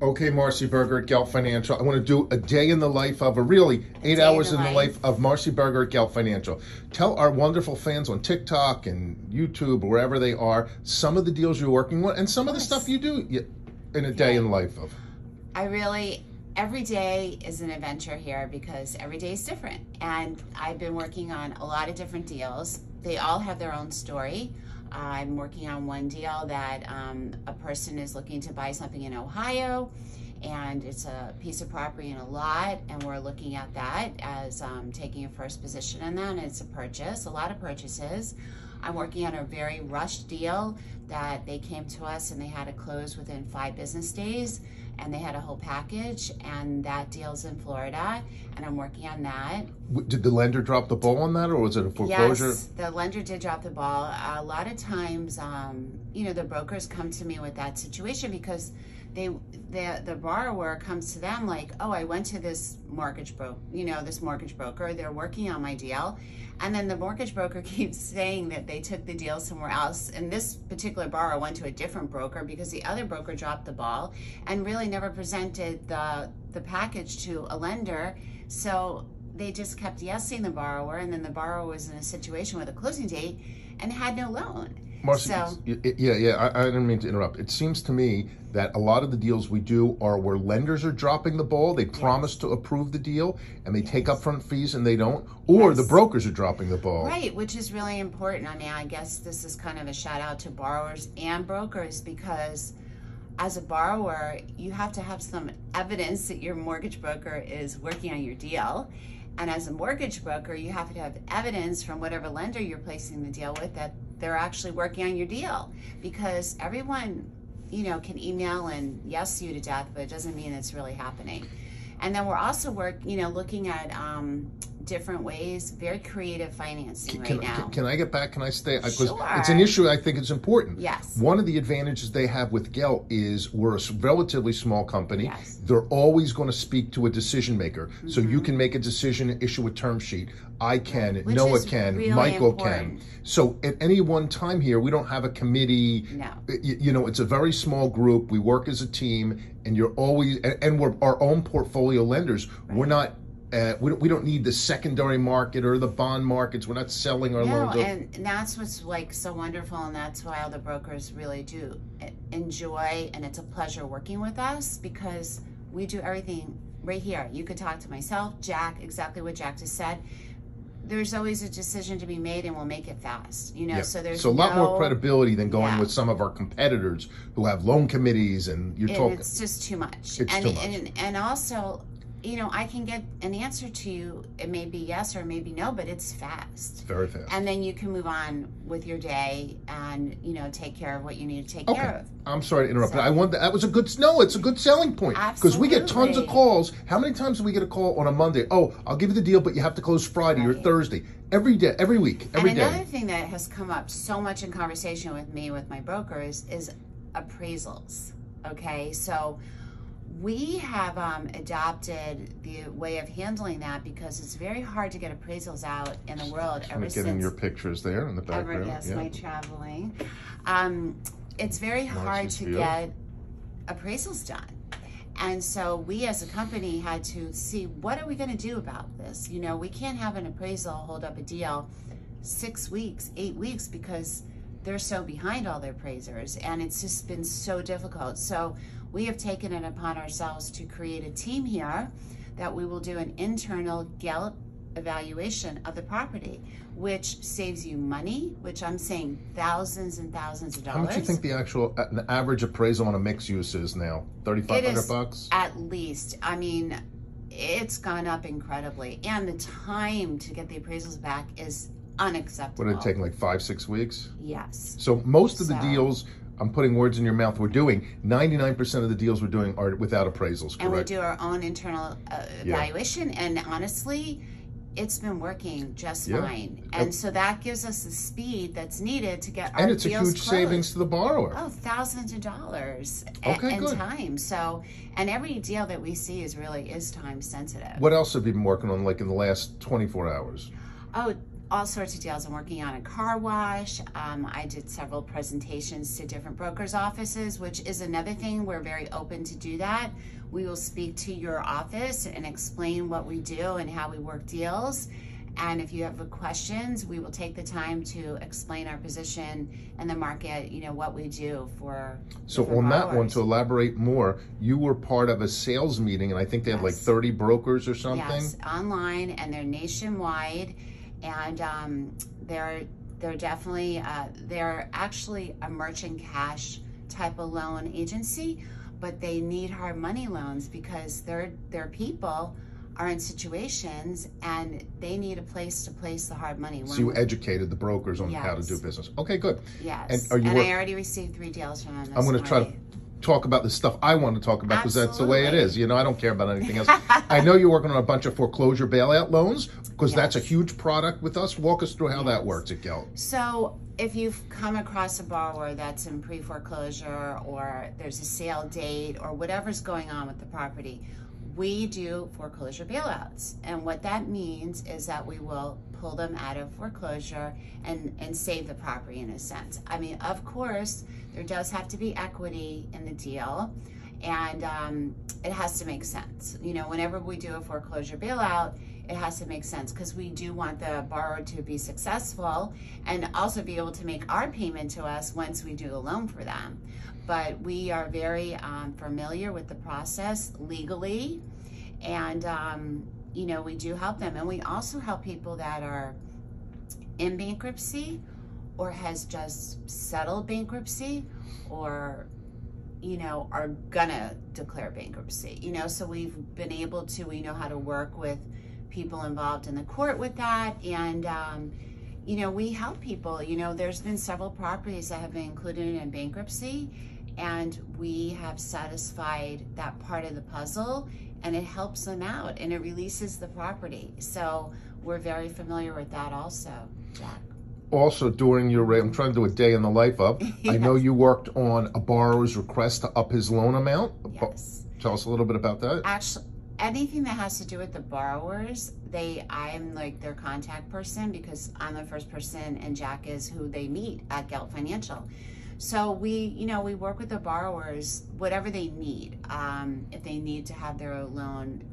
Okay, Marcy Berger at Gelt Financial. I want to do a day in the life of, or really 8 hours in the life of Marcy Berger at Gelt Financial. Tell our wonderful fans on TikTok and YouTube, wherever they are, some of the deals you're working on and some of the stuff you do in a day in the life of. Every day is an adventure here because every day is different. And I've been working on a lot of different deals. They all have their own story. I'm working on one deal that a person is looking to buy something in Ohio, and it's a piece of property in a lot, and we're looking at that as taking a first position in that, and it's a purchase, a lot of purchases. I'm working on a very rushed deal that they came to us and they had to close within 5 business days, and they had a whole package, and that deal's in Florida, and I'm working on that. Did the lender drop the ball on that, or was it a foreclosure? Yes, the lender did drop the ball. A lot of times, you know, the brokers come to me with that situation because the borrower comes to them like, oh, I went to this mortgage broker, they're working on my deal, and then the mortgage broker keeps saying that they took the deal somewhere else, and this particular borrower went to a different broker because the other broker dropped the ball and really never presented the package to a lender. So they just kept yesing the borrower, and then the borrower was in a situation with a closing date and had no loan. Marcy, so, I didn't mean to interrupt. It seems to me that a lot of the deals we do are where lenders are dropping the ball. They promise to approve the deal, and they take upfront fees, and they don't. Or the brokers are dropping the ball. Right, which is really important. I mean, I guess this is kind of a shout-out to borrowers and brokers, because as a borrower, you have to have some evidence that your mortgage broker is working on your deal. And as a mortgage broker, you have to have evidence from whatever lender you're placing the deal with that they're actually working on your deal, because everyone, you know, can email and yes you to death, but it doesn't mean it's really happening. And then we're also looking at different ways, very creative financing right now. Can I get back? Can I stay? Sure. It's an issue. I think it's important. Yes. One of the advantages they have with Gelt is we're a relatively small company. Yes. They're always going to speak to a decision maker. Mm-hmm. So you can make a decision, issue a term sheet. I can, right. Noah can, really Michael important. Can. So at any one time here, we don't have a committee. No. You know, it's a very small group. We work as a team, and you're always, and we're our own portfolio lenders. Right. We're not. We don't need the secondary market or the bond markets. We're not selling our loans. No, and that's what's like so wonderful, and that's why all the brokers really do enjoy, and it's a pleasure working with us, because we do everything right here. You could talk to myself, Jack, exactly what Jack just said. There's always a decision to be made, and we'll make it fast. You know, so there's a lot more credibility than going with some of our competitors who have loan committees, and you're talking. It's just too much. It's too much. And also, you know, I can get an answer to you. It may be yes or maybe no, but it's fast. Very fast. And then you can move on with your day and, you know, take care of what you need to take care of. I'm sorry to interrupt, but I want that was a good it's a good selling point. Absolutely. Because we get tons of calls. How many times do we get a call on a Monday? Oh, I'll give you the deal, but you have to close Friday or Thursday. Every day, every week, every day. And another thing that has come up so much in conversation with me, with my brokers, is appraisals. Okay, so we have adopted the way of handling that because it's very hard to get appraisals out in the world ever since. Getting your pictures there in the background. My traveling. It's very hard to get appraisals done. And so we as a company had to see, what are we going to do about this? You know, we can't have an appraisal hold up a deal 6 weeks, 8 weeks, because they're so behind all their appraisers, and it's just been so difficult. So we have taken it upon ourselves to create a team here that we will do an internal Gelt evaluation of the property, which saves you money, which I'm saying thousands and thousands of dollars. How much do you think the actual average appraisal on a mixed use is now? $3,500 bucks? At least. I mean, it's gone up incredibly, and the time to get the appraisals back is unacceptable. What did it take, like 5-6 weeks? Yes. So most of the deals, I'm putting words in your mouth, we're doing 99% of the deals we're doing are without appraisals, correct? And we do our own internal evaluation, and honestly, it's been working just fine. And so that gives us the speed that's needed to get our deals closed. And it's a huge savings to the borrower. Oh, thousands of dollars and time. So, and every deal that we see is really time sensitive. What else have you been working on, like in the last 24 hours? Oh, all sorts of deals. I'm working on a car wash. I did several presentations to different brokers' offices, which is another thing. We're very open to do that. We will speak to your office and explain what we do and how we work deals. And if you have questions, we will take the time to explain our position and the market, you know, what we do for. So on that one, to elaborate more, you were part of a sales meeting, and I think they had like 30 brokers or something? Yes, online, and they're nationwide. And they're definitely, they're actually a merchant cash type of loan agency, but they need hard money loans because their people are in situations and they need a place to place the hard money. So you educated the brokers on how to do business. Okay, good. Yes, and, I already received 3 deals from them. I'm gonna try to talk about the stuff I want to talk about because that's the way it is. You know, I don't care about anything else. I know you're working on a bunch of foreclosure bailout loans because that's a huge product with us. Walk us through how that works at Gelt. So if you've come across a borrower that's in pre-foreclosure or there's a sale date or whatever's going on with the property, we do foreclosure bailouts. And what that means is that we will pull them out of foreclosure and save the property in a sense. I mean, of course, there does have to be equity in the deal, and it has to make sense. You know, whenever we do a foreclosure bailout, it has to make sense because we do want the borrower to be successful and also be able to make our payment to us once we do the loan for them. But we are very familiar with the process legally, and you know, we do help them. And we also help people that are in bankruptcy or has just settled bankruptcy or, you know, are gonna declare bankruptcy, you know. So we've been able to, we know how to work with people involved in the court with that. And you know, we help people. You know, there's been several properties that have been included in bankruptcy, and we have satisfied that part of the puzzle, and it helps them out and it releases the property. So we're very familiar with that also, Jack. Also, during your, I'm trying to do a day in the life of, I know you worked on a borrower's request to up his loan amount. Yes. Tell us a little bit about that. Actually, anything that has to do with the borrowers, I'm like their contact person because I'm the first person and Jack is who they meet at Gelt Financial. So we, you know, we work with the borrowers, whatever they need. If they need to have their loan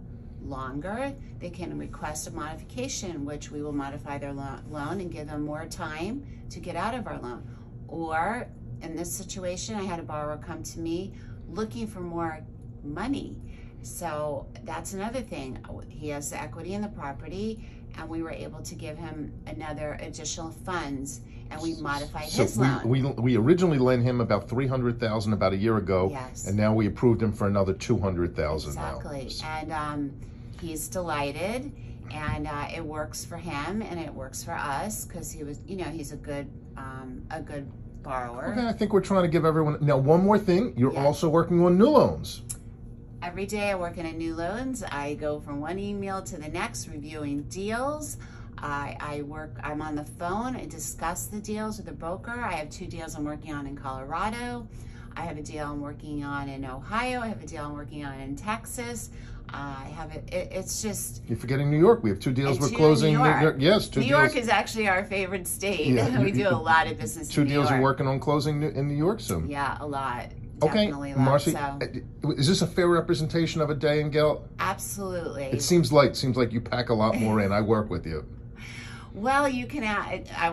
longer, they can request a modification, which we will modify their loan and give them more time to get out of our loan. Or in this situation, I had a borrower come to me looking for more money. So that's another thing. He has the equity in the property, and we were able to give him another additional funds, and we modified his loan. We originally lent him about $300,000 about a year ago, and now we approved him for another $200,000. Exactly, and he's delighted, and it works for him and it works for us because he was, you know, he's a good borrower. Okay, I think we're trying to give everyone. Now, one more thing, you're also working on new loans. Every day I work in a new loans. I go from one email to the next reviewing deals. I'm on the phone. I discuss the deals with the broker. I have 2 deals I'm working on in Colorado. I have a deal I'm working on in Ohio. I have a deal I'm working on in Texas. I have it's just. You're forgetting New York. We have 2 deals we're closing. New York. Yes, 2 deals. New York is actually our favorite state. Yeah, we do a lot of business. 2 deals we're working on closing in New York soon. Yeah, a lot. Okay, Marcy, is this a fair representation of a day in Gelt? Absolutely. It seems like you pack a lot more in. I work with you. Well, you can,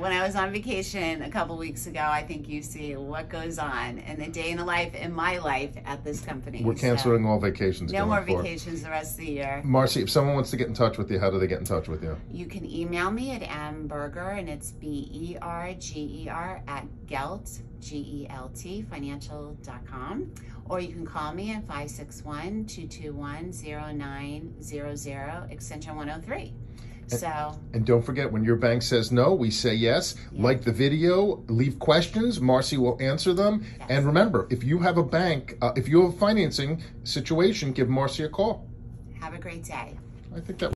when I was on vacation a couple weeks ago, I think you see what goes on in the day in the life, in my life at this company. We're canceling all vacations. No more vacations the rest of the year. Marcy, if someone wants to get in touch with you, how do they get in touch with you? You can email me at mberger, and it's B-E-R-G-E-R at Gelt, G-E-L-T, financial.com. Or you can call me at 561-221-0900, extension 103. And don't forget, when your bank says no, we say yes. Yeah. Like the video, leave questions. Marcy will answer them. Yes. And remember, if you have a bank, if you have a financing situation, give Marcy a call. Have a great day. I think that